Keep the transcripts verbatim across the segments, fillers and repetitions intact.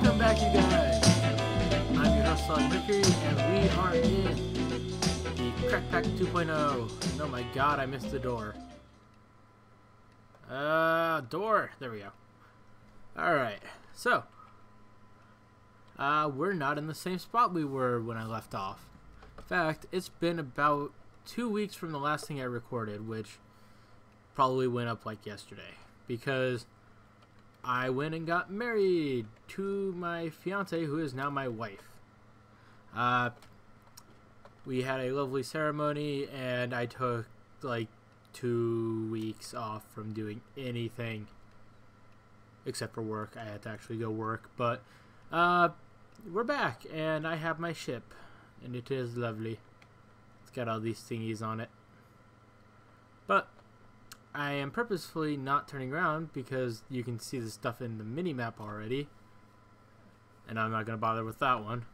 Welcome back, you guys. I'm your host, Son Ricky, and we are in the Crack Pack two point oh. Oh my god, I missed the door. Uh, door. There we go. Alright, so. Uh, we're not in the same spot we were when I left off. In fact, it's been about two weeks from the last thing I recorded, which probably went up like yesterday. Because I went and got married to my fiance, who is now my wife. Uh, we had a lovely ceremony, and I took like two weeks off from doing anything except for work. I had to actually go work, but uh, we're back, and I have my ship, and it is lovely. It's got all these thingies on it, but I am purposefully not turning around because you can see the stuff in the mini map already, and I'm not gonna bother with that one,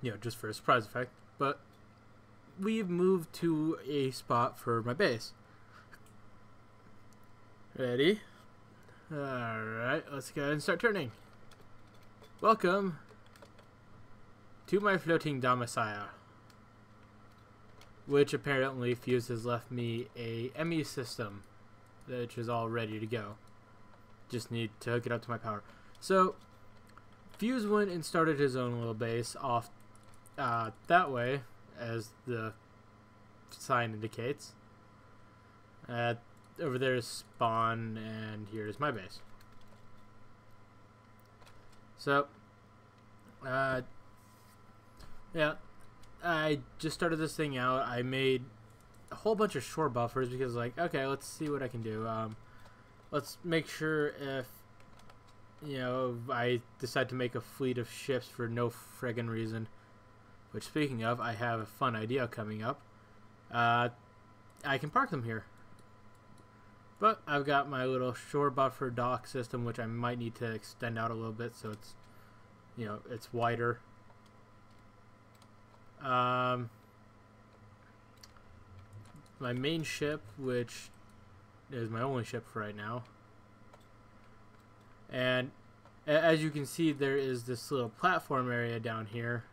you know, just for a surprise effect. But we've moved to a spot for my base. Ready? Alright, let's go ahead and start turning. Welcome to my floating domicile, which apparently Fuse has left me a M E system, which is all ready to go. Just need to hook it up to my power. So Fuse went and started his own little base off uh, that way, as the sign indicates. Uh, over there is spawn, and here is my base. So, uh, yeah, I just started this thing out. I made a whole bunch of shore buffers because, like, okay, let's see what I can do. Um, let's make sure if, you know, I decide to make a fleet of ships for no friggin' reason. Which, speaking of, I have a fun idea coming up. Uh, I can park them here. But I've got my little shore buffer dock system, which I might need to extend out a little bit so it's, you know, it's wider. Um, my main ship, which is my only ship for right now. And as you can see, there is this little platform area down here.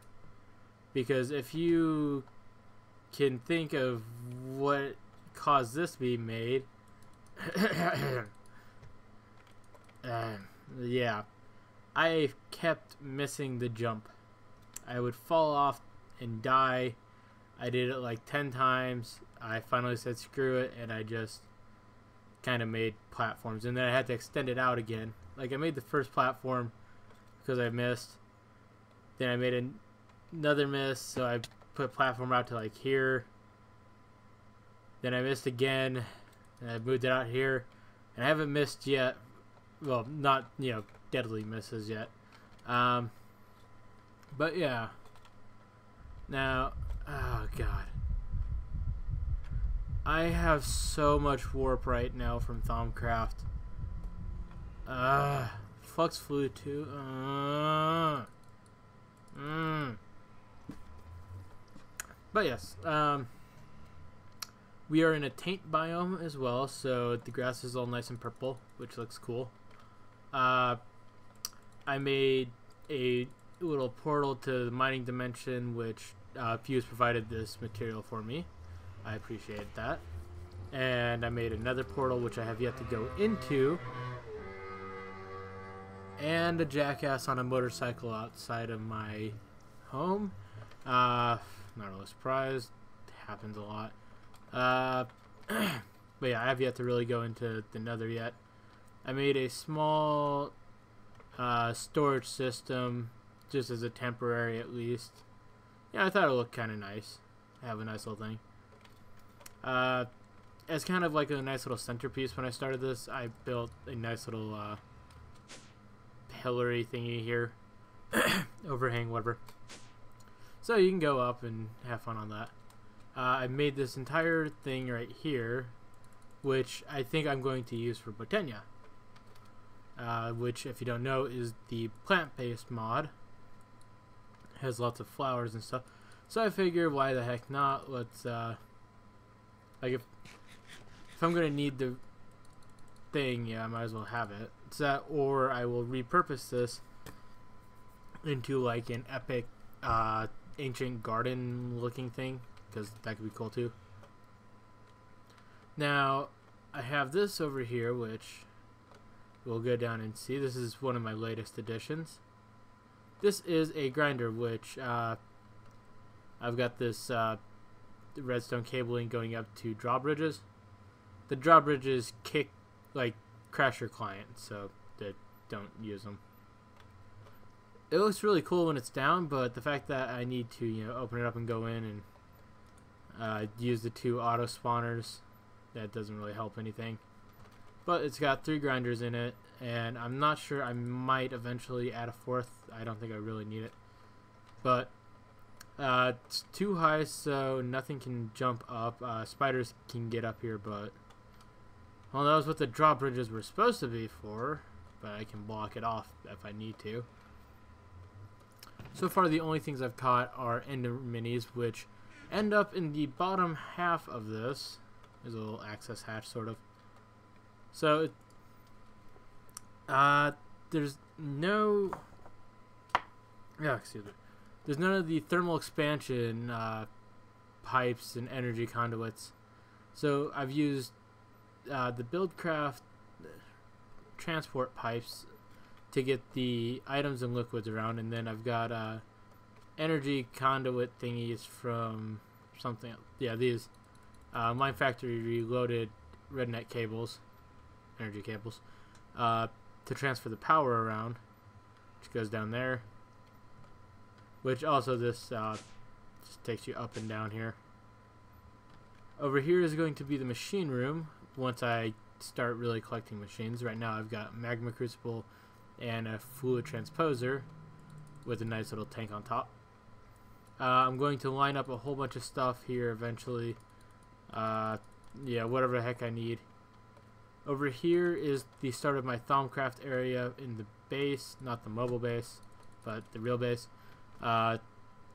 Because if you can think of what caused this to be made, uh, yeah, I kept missing the jump. I would fall off and die. I did it like ten times. I finally said screw it, and I just kind of made platforms, and then I had to extend it out again. Like, I made the first platform because I missed. Then I made an another miss, so I put platform out to like here. Then I missed again, and I moved it out here. And I haven't missed yet. Well, not, you know, deadly misses yet. Um, but yeah. Now, oh god, I have so much warp right now from Thaumcraft. Uh, flux flew too. Uh, mm. But yes, um, we are in a taint biome as well, so the grass is all nice and purple, which looks cool. Uh, I made a little portal to the mining dimension, which uh, Fuse provided this material for me. I appreciate that. And I made another portal, which I have yet to go into. And a jackass on a motorcycle outside of my home. Uh... Not really surprised. It happens a lot. Uh, but yeah, I have yet to really go into the nether yet. I made a small uh, storage system, just as a temporary at least. Yeah, I thought it looked kind of nice. I have a nice little thing. Uh, as kind of like a nice little centerpiece when I started this, I built a nice little uh, pillory thingy here. Overhang, whatever. So you can go up and have fun on that. Uh, I made this entire thing right here, which I think I'm going to use for Botania. Uh, which, if you don't know, is the plant-based mod. It has lots of flowers and stuff. So I figure, why the heck not? Let's, uh... like, if, if I'm going to need the thing, yeah, I might as well have it. it's that, or I will repurpose this into like an epic uh, ancient garden looking thing, because that could be cool too. Now I have this over here, which we'll go down and see. This is one of my latest additions. This is a grinder, which uh, I've got this uh, redstone cabling going up to drawbridges. The drawbridges kick like crash your client, so they don't use them. It looks really cool when it's down, but the fact that I need to, you know, open it up and go in and uh, use the two auto spawners, that doesn't really help anything. But it's got three grinders in it, and I'm not sure, I might eventually add a fourth. I don't think I really need it, but uh, it's too high, so nothing can jump up. Uh, spiders can get up here, but well, that was what the drawbridges were supposed to be for, but I can block it off if I need to. So far, the only things I've caught are ender minis, which end up in the bottom half of this. There's a little access hatch, sort of. So, uh, there's no, yeah, excuse me. There's none of the thermal expansion uh, pipes and energy conduits. So I've used uh, the Buildcraft transport pipes to get the items and liquids around, and then I've got uh, energy conduit thingies from something else. Yeah, these uh, Mine Factory Reloaded redneck cables, energy cables, uh, to transfer the power around, which goes down there, which also this uh, just takes you up and down here. Over here is going to be the machine room once I start really collecting machines. Right now I've got magma crucible and a fluid transposer with a nice little tank on top. Uh, I'm going to line up a whole bunch of stuff here eventually. Uh, yeah, whatever the heck I need. Over here is the start of my Thaumcraft area in the base, not the mobile base, but the real base. Uh,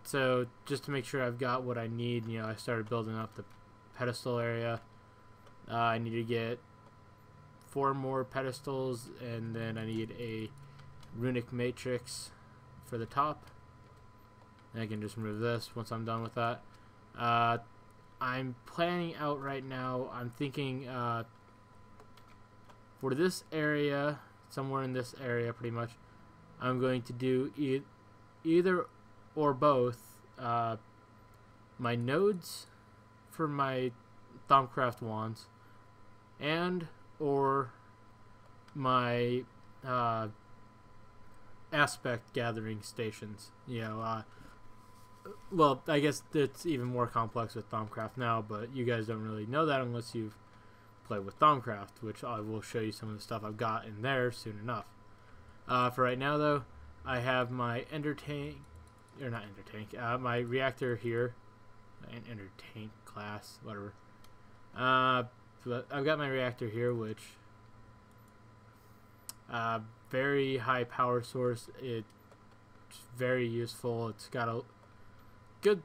so just to make sure I've got what I need, you know, I started building up the pedestal area. Uh, I need to get four more pedestals, and then I need a runic matrix for the top, and I can just remove this once I'm done with that. uh, I'm planning out right now, I'm thinking uh, for this area, somewhere in this area pretty much, I'm going to do e either or both uh, my nodes for my Thaumcraft wands and or my uh, aspect gathering stations. You know, uh, well, I guess it's even more complex with Thaumcraft now, but you guys don't really know that unless you've played with Thaumcraft, which I will show you some of the stuff I've got in there soon enough. Uh, for right now, though, I have my ender tank, or not ender tank, uh, my reactor here, an ender tank class, whatever. Uh, But I've got my reactor here, which uh, very high power source. It's very useful. It's got a good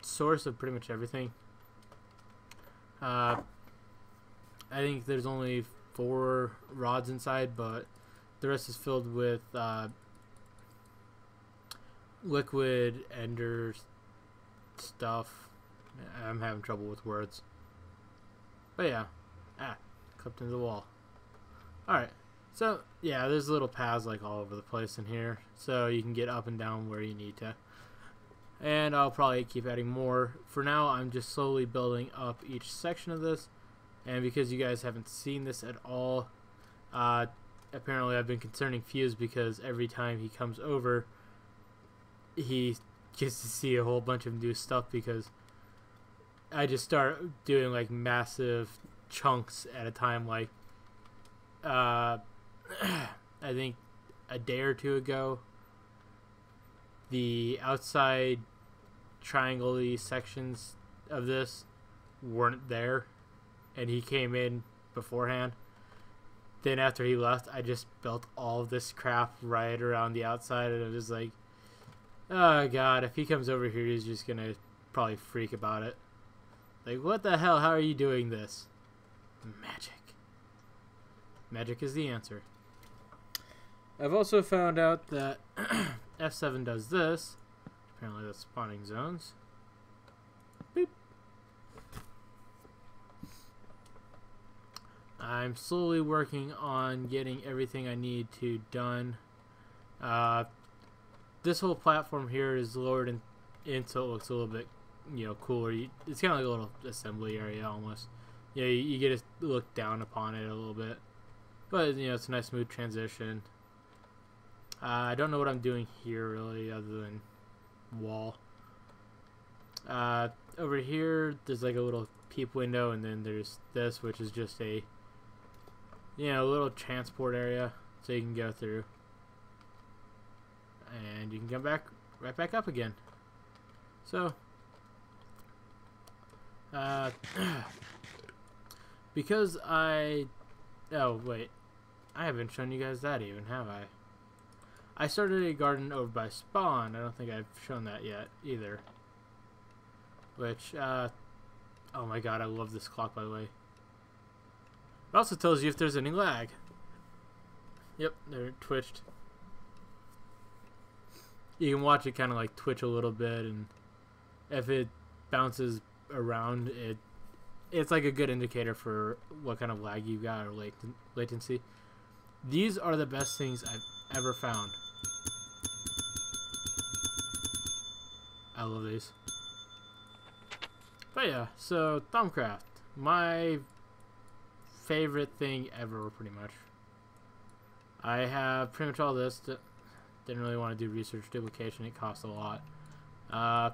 source of pretty much everything. Uh, I think there's only four rods inside, but the rest is filled with uh, liquid ender stuff. I'm having trouble with words. But yeah, ah, clipped into the wall. Alright, so yeah, there's little paths like all over the place in here, so you can get up and down where you need to. And I'll probably keep adding more. For now, I'm just slowly building up each section of this, and because you guys haven't seen this at all, uh, apparently I've been concerning Fuse, because every time he comes over, he gets to see a whole bunch of new stuff, because I just start doing like massive chunks at a time. Like uh, I think a day or two ago, the outside triangle-y sections of this weren't there, and he came in beforehand. Then after he left, I just built all this crap right around the outside, and I was like, oh god, if he comes over here, he's just gonna probably freak about it. Like, what the hell, how are you doing this? Magic. Magic is the answer. I've also found out that F seven does this. Apparently that's spawning zones. Beep. I'm slowly working on getting everything I need to done. Uh, this whole platform here is lowered in, in so it looks a little bit, you know, cooler. You, it's kind of like a little assembly area almost. You know, you, you get to look down upon it a little bit. But, you know, it's a nice smooth transition. Uh, I don't know what I'm doing here really other than wall. Uh, over here, there's like a little peep window, and then there's this, which is just a, you know, a little transport area so you can go through. And you can come back, right back up again. So, uh, because I, oh wait, I haven't shown you guys that even, have I? I started a garden over by spawn. I don't think I've shown that yet either. Which, uh, oh my god, I love this clock, by the way. It also tells you if there's any lag. Yep, they're twitched. You can watch it kind of like twitch a little bit, and if it bounces around, it it's like a good indicator for what kind of lag you got or lat latency. These are the best things I've ever found. I love these. But yeah, so Thaumcraft, my favorite thing ever, pretty much. I have pretty much all this. To Didn't really want to do research duplication. It costs a lot. Uh,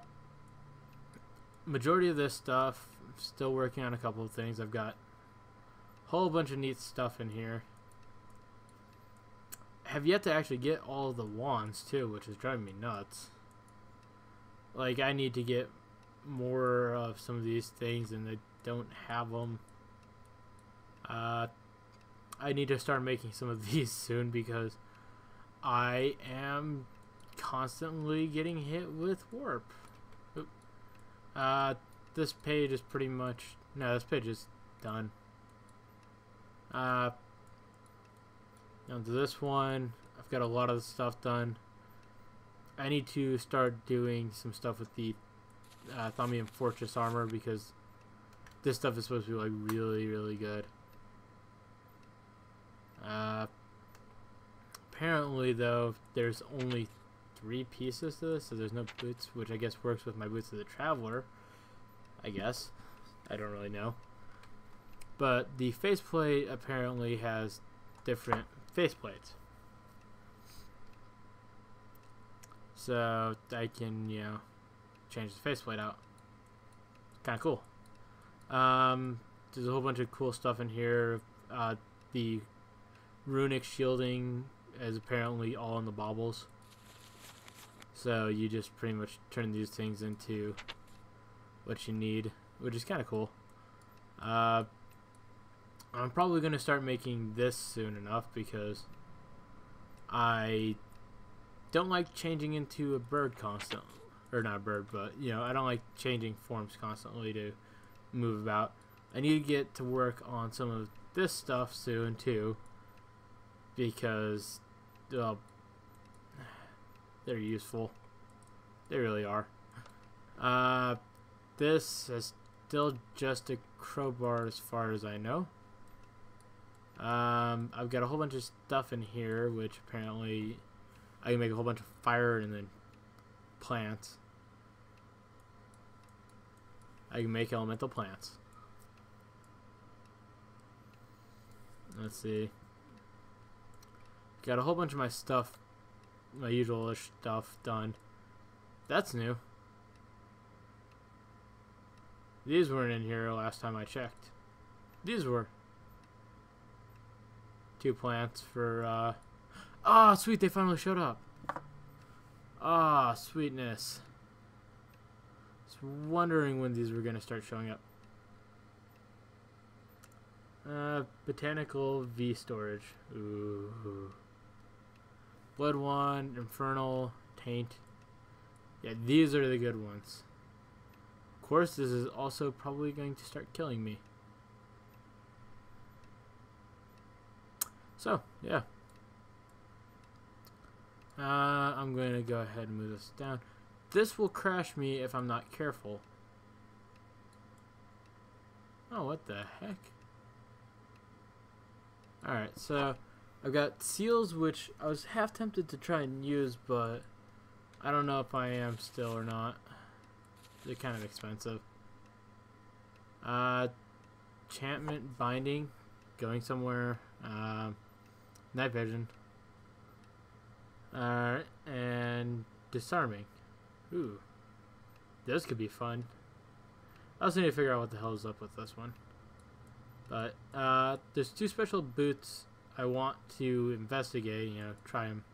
majority of this stuff, I'm still working on a couple of things. I've got a whole bunch of neat stuff in here. I have yet to actually get all the wands too, which is driving me nuts. Like, I need to get more of some of these things and they don't have them. Uh, I need to start making some of these soon because I am constantly getting hit with warp. Oop. Uh, this page is pretty much... No, this page is done. Uh, onto this one. I've got a lot of the stuff done. I need to start doing some stuff with the uh, Thaumian Fortress armor because this stuff is supposed to be like really, really good. Uh... Apparently, though, there's only three pieces to this, so there's no boots, which I guess works with my Boots of the Traveler, I guess. I don't really know. But the faceplate apparently has different faceplates. So I can, you know, change the faceplate out. Kind of cool. Um, there's a whole bunch of cool stuff in here. Uh, the runic shielding is apparently all in the baubles, so you just pretty much turn these things into what you need, which is kind of cool. uh, I'm probably gonna start making this soon enough because I don't like changing into a bird constantly, or not a bird, but you know, I don't like changing forms constantly to move about. I need to get to work on some of this stuff soon too because uh, they're useful. They really are. Uh, this is still just a crowbar as far as I know. Um, I've got a whole bunch of stuff in here, which apparently I can make a whole bunch of fire and then plants. I can make elemental plants. Let's see. Got a whole bunch of my stuff, my usual-ish stuff done. That's new. These weren't in here last time I checked. These were. Two plants for, uh... Ah, oh, sweet, they finally showed up. Ah, oh, sweetness. I was wondering when these were going to start showing up. Uh, botanical V storage. Ooh. Blood Wand, Infernal, Taint. Yeah, these are the good ones. Of course, this is also probably going to start killing me. So, yeah. Uh, I'm going to go ahead and move this down. This will crash me if I'm not careful. Oh, what the heck? Alright, so I've got seals, which I was half tempted to try and use, but I don't know if I am still or not. They're kind of expensive. Uh, enchantment, binding, going somewhere, um, night vision. Alright, uh, and disarming. Ooh, this could be fun. I also need to figure out what the hell is up with this one. But, uh, there's two special boots I want to investigate, you know, try them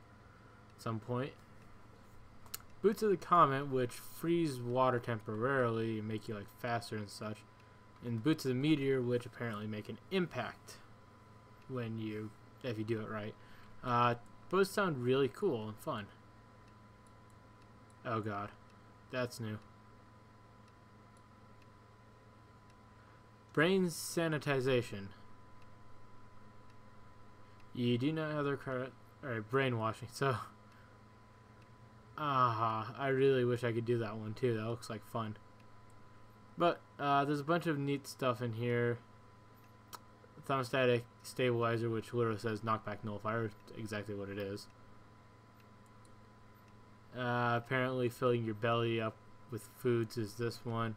at some point. Boots of the Comet, which freeze water temporarily and make you, like, faster and such. And Boots of the Meteor, which apparently make an impact when you, if you do it right. Uh, both sound really cool and fun. Oh god, that's new. Brain sanitization. You do not have their credit. Alright, brainwashing. So, ah, uh, I really wish I could do that one too. That looks like fun. But uh, there's a bunch of neat stuff in here. Thermostatic stabilizer, which literally says knockback nullifier, exactly what it is. Uh, apparently, filling your belly up with foods is this one.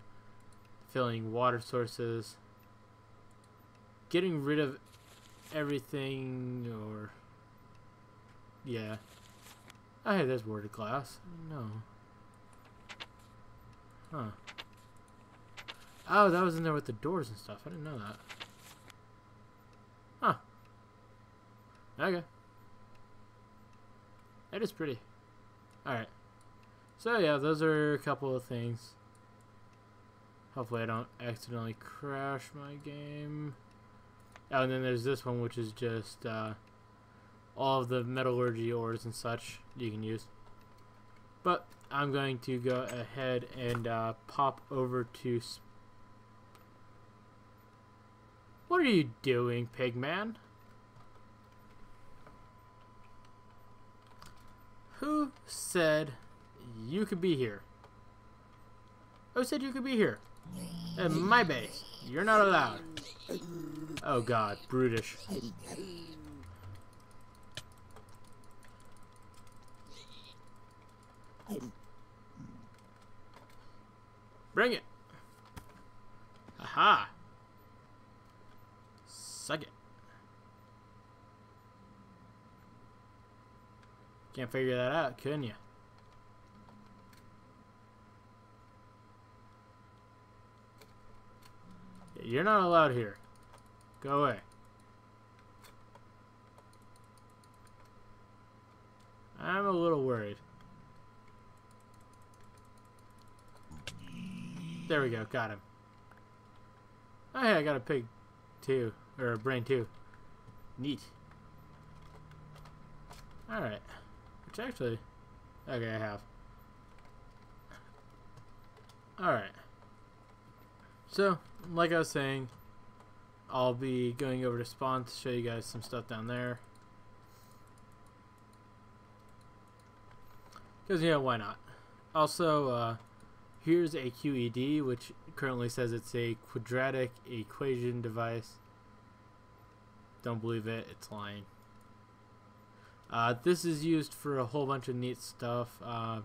Filling water sources. Getting rid of everything, or yeah. Oh, hey, there's worded glass. No. Huh. Oh, that was in there with the doors and stuff. I didn't know that. Huh. Okay. That is pretty. Alright. So, yeah, those are a couple of things. Hopefully I don't accidentally crash my game. Oh, and then there's this one, which is just uh, all of the metallurgy ores and such you can use. But I'm going to go ahead and uh, pop over to... Sp what are you doing, Pigman? Who said you could be here? Who said you could be here? At my base. You're not allowed. Oh god, brutish. Bring it. Aha. Suck it. Can't figure that out, couldn't you? You're not allowed here. Go away. I'm a little worried. There we go. Got him. Oh, hey, I got a pig, too. Or a brain, too. Neat. Alright. Which actually... Okay, I have. Alright. So, like I was saying, I'll be going over to spawn to show you guys some stuff down there. Because, you know, why not? Also, uh, here's a Q E D, which currently says it's a quadratic equation device. Don't believe it, it's lying. Uh, this is used for a whole bunch of neat stuff. Uh,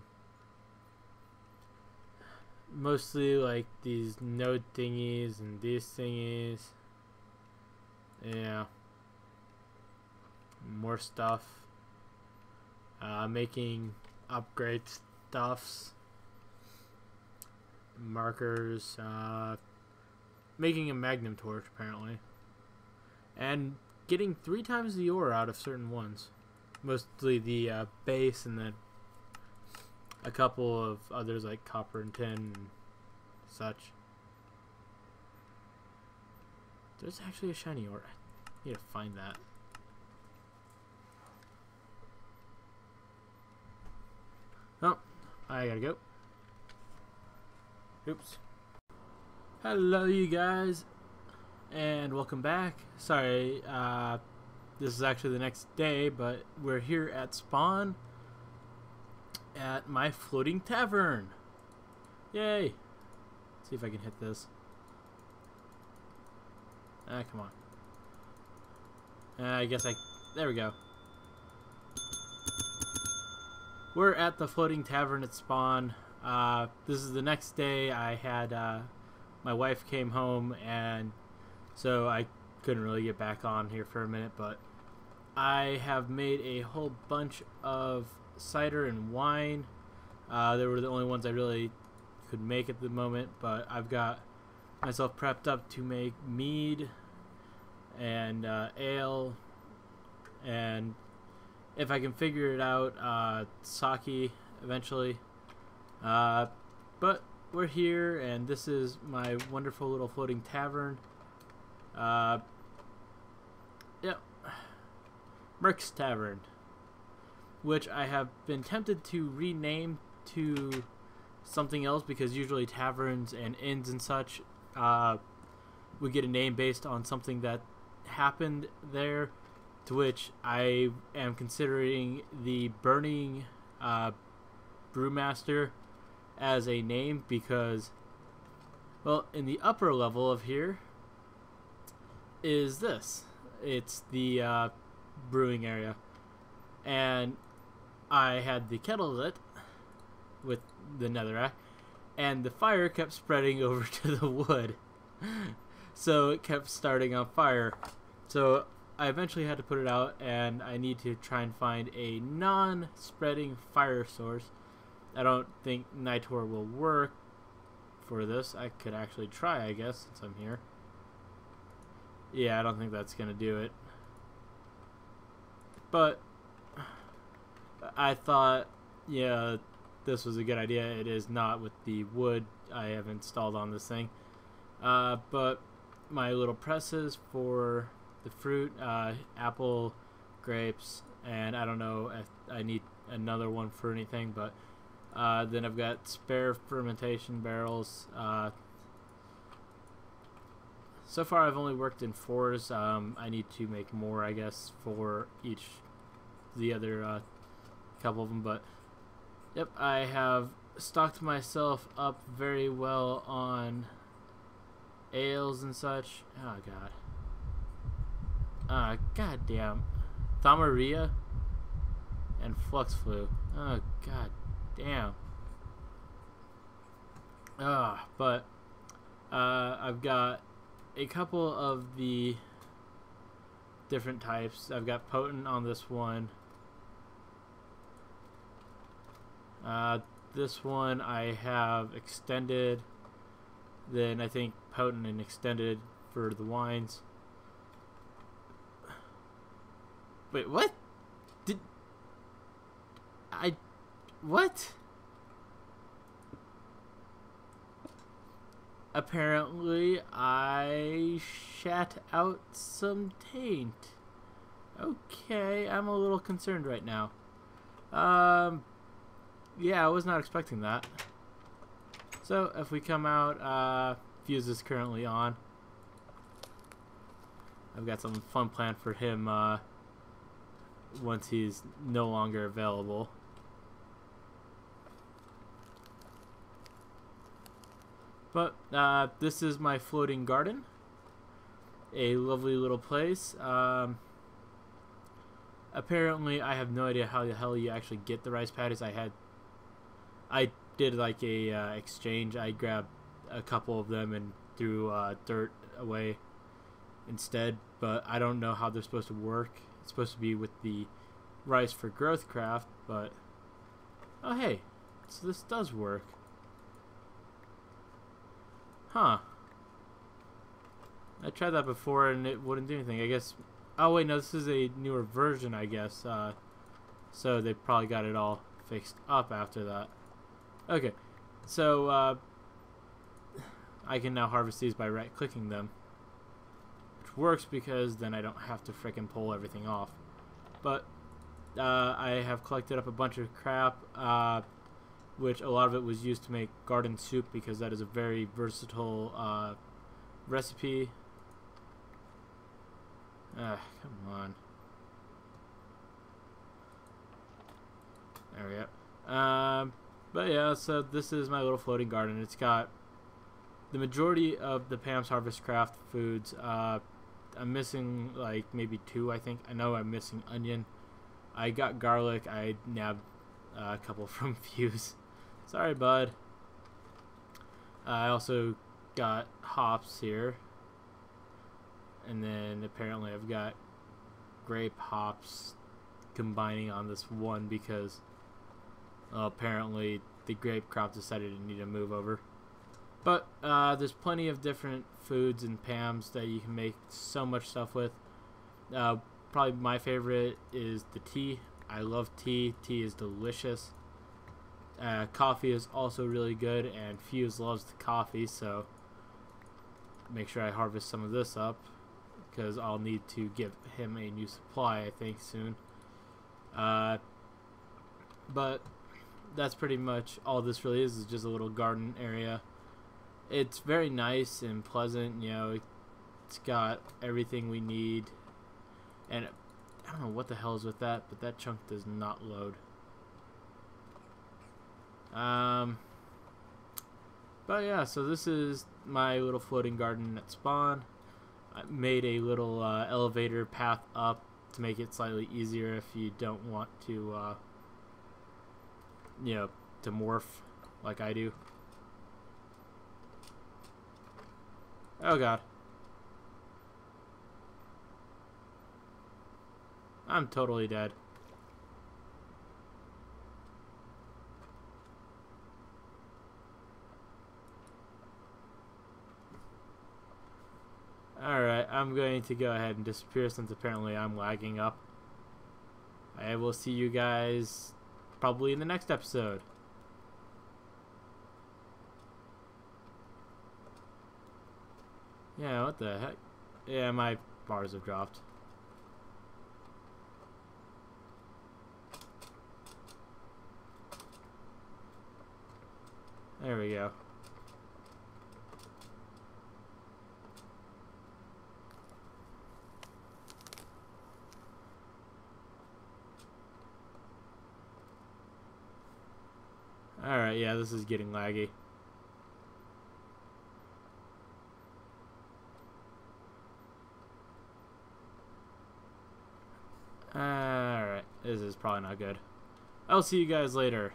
mostly like these node thingies and these thingies. Yeah. More stuff. Uh, making upgrade stuffs. Markers. Uh, making a magnum torch apparently. And getting three times the ore out of certain ones. Mostly the uh, base and then a couple of others like copper and tin and such. There's actually a shiny ore. I need to find that. Oh, I gotta go. Oops. Hello, you guys, and welcome back. Sorry, uh, this is actually the next day, but we're here at spawn. at my floating tavern. Yay. Let's see if I can hit this. Ah, come on. Uh, I guess I... There we go. We're at the floating tavern at spawn. Uh, this is the next day. I had... Uh, my wife came home, and so I couldn't really get back on here for a minute, but I have made a whole bunch of cider and wine. Uh, they were the only ones I really could make at the moment, but I've got myself prepped up to make mead and uh, ale, and if I can figure it out, uh, sake eventually. Uh, but we're here, and this is my wonderful little floating tavern. Uh, yep. Merck's Tavern, which I have been tempted to rename to something else, because usually taverns and inns and such uh, would get a name based on something that happened there, to which I am considering the Burning uh, Brewmaster as a name, because, well, in the upper level of here is this. It's the uh, brewing area, and I had the kettle lit with the netherrack, and the fire kept spreading over to the wood, so it kept starting on fire. So I eventually had to put it out, and I need to try and find a non-spreading fire source. I don't think Nitor will work for this. I could actually try, I guess, since I'm here. Yeah, I don't think that's gonna do it. But I thought, yeah, this was a good idea. It is not, with the wood I have installed on this thing. Uh, but my little presses for the fruit, uh, apple, grapes, and I don't know if I need another one for anything, but uh, then I've got spare fermentation barrels. Uh, so far I've only worked in fours. Um, I need to make more, I guess, for each the other uh, couple of them, but yep, I have stocked myself up very well on ales and such. Oh god. Ah, uh, goddamn. Thalmaria and Flux Flu. Oh god damn. Ah, uh, but uh, I've got a couple of the different types. I've got potent on this one. Uh, this one I have extended, then I think potent and extended for the wines. Wait, what? Did I? What? Apparently I shat out some taint. Okay, I'm a little concerned right now. Um... Yeah, I was not expecting that. So, if we come out, uh, Fuse is currently on. I've got some fun planned for him, uh, once he's no longer available. But, uh, this is my floating garden. A lovely little place. Um... Apparently, I have no idea how the hell you actually get the rice patties. I had... I did like a uh, exchange. I grabbed a couple of them and threw uh, dirt away instead, but I don't know how they're supposed to work. It's supposed to be with the rice for Growthcraft, but oh hey, so this does work, huh? I tried that before and it wouldn't do anything, I guess. Oh wait, no, this is a newer version, I guess, uh, so they probably got it all fixed up after that. Okay, so uh, I can now harvest these by right-clicking them, which works because then I don't have to frickin' pull everything off. But uh, I have collected up a bunch of crap, uh, which a lot of it was used to make garden soup, because that is a very versatile uh, recipe. Ah, come on. There we go. Um, but yeah, so this is my little floating garden. It's got the majority of the Pam's Harvest Craft foods. Uh, I'm missing like maybe two, I think. I know I'm missing onion. I got garlic. I nabbed uh, a couple from Fuse. Sorry, bud. Uh, I also got hops here. And then apparently I've got grape hops combining on this one because uh, apparently the grape crop decided it needed to move over. But uh, there's plenty of different foods and Pams that you can make so much stuff with. Uh, probably my favorite is the tea. I love tea. Tea is delicious. Uh, coffee is also really good, and Fuse loves the coffee, so make sure I harvest some of this up because I'll need to give him a new supply, I think, soon. Uh, but that's pretty much all this really is, is just a little garden area. It's very nice and pleasant, you know, it's got everything we need. And I don't know what the hell is with that, but that chunk does not load. Um, but yeah, so this is my little floating garden at spawn. I made a little uh, elevator path up to make it slightly easier if you don't want to, uh, you know, to morph like I do. Oh god. I'm totally dead. Alright, I'm going to go ahead and disappear since apparently I'm lagging up. I will see you guys probably in the next episode. Yeah, what the heck? Yeah, my bars have dropped. There we go. Alright, yeah, this is getting laggy. Alright, this is probably not good. I'll see you guys later.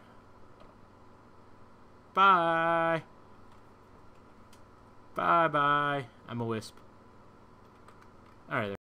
Bye! Bye-bye. I'm a wisp. Alright.